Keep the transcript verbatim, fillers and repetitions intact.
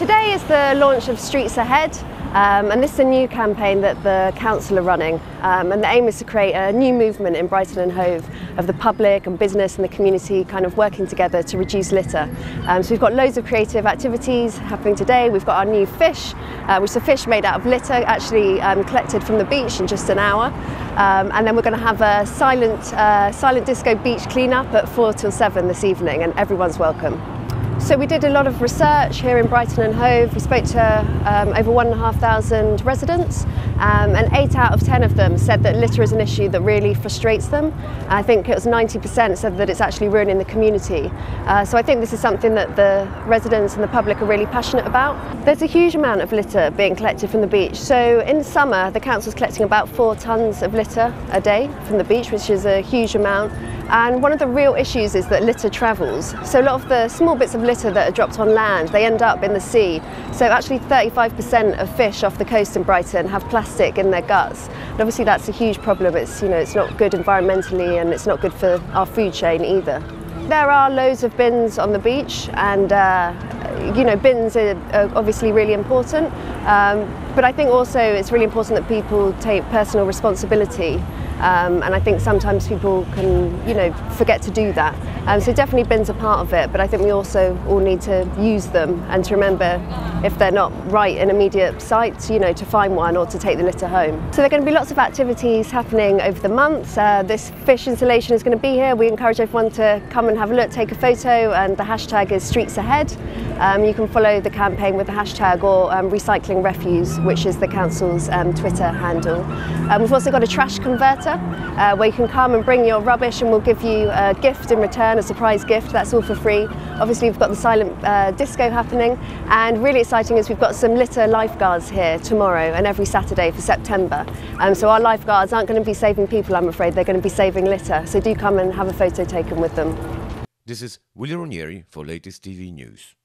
Today is the launch of Streets Ahead, um, and this is a new campaign that the council are running, um, and the aim is to create a new movement in Brighton and Hove of the public and business and the community kind of working together to reduce litter. Um, so we've got loads of creative activities happening today. We've got our new fish, uh, which is a fish made out of litter, actually um, collected from the beach in just an hour. Um, and then we're going to have a silent, uh, silent disco beach cleanup at four till seven this evening, and everyone's welcome. So we did a lot of research here in Brighton and Hove. We spoke to um, over one and a half thousand residents, um, and eight out of ten of them said that litter is an issue that really frustrates them. I think it was ninety percent said that it's actually ruining the community. Uh, so I think this is something that the residents and the public are really passionate about. There's a huge amount of litter being collected from the beach. So in the summer, the council's collecting about four tonnes of litter a day from the beach, which is a huge amount. And one of the real issues is that litter travels. So a lot of the small bits of litter that are dropped on land, they end up in the sea. So actually thirty-five percent of fish off the coast in Brighton have plastic in their guts. And obviously that's a huge problem. It's, you know, it's not good environmentally, and it's not good for our food chain either. There are loads of bins on the beach, and uh, you know, bins are, are obviously really important. Um, but I think also it's really important that people take personal responsibility. Um, and I think sometimes people can, you know, forget to do that. Um, so definitely bins are part of it, but I think we also all need to use them and to remember, if they're not right in immediate sight, you know, to find one or to take the litter home. So there are going to be lots of activities happening over the months. Uh, this fish installation is going to be here. We encourage everyone to come and have a look, take a photo, and the hashtag is Streets Ahead. Um, you can follow the campaign with the hashtag or um, Recycling Refuse, which is the council's um, Twitter handle. Um, we've also got a trash converter, Uh, where you can come and bring your rubbish, and we'll give you a gift in return, a surprise gift. That's all for free. Obviously we've got the silent uh, disco happening, and really exciting is we've got some litter lifeguards here tomorrow and every Saturday for September. Um, so our lifeguards aren't going to be saving people, I'm afraid, they're going to be saving litter. So do come and have a photo taken with them. This is Willy Ronieri for Latest T V News.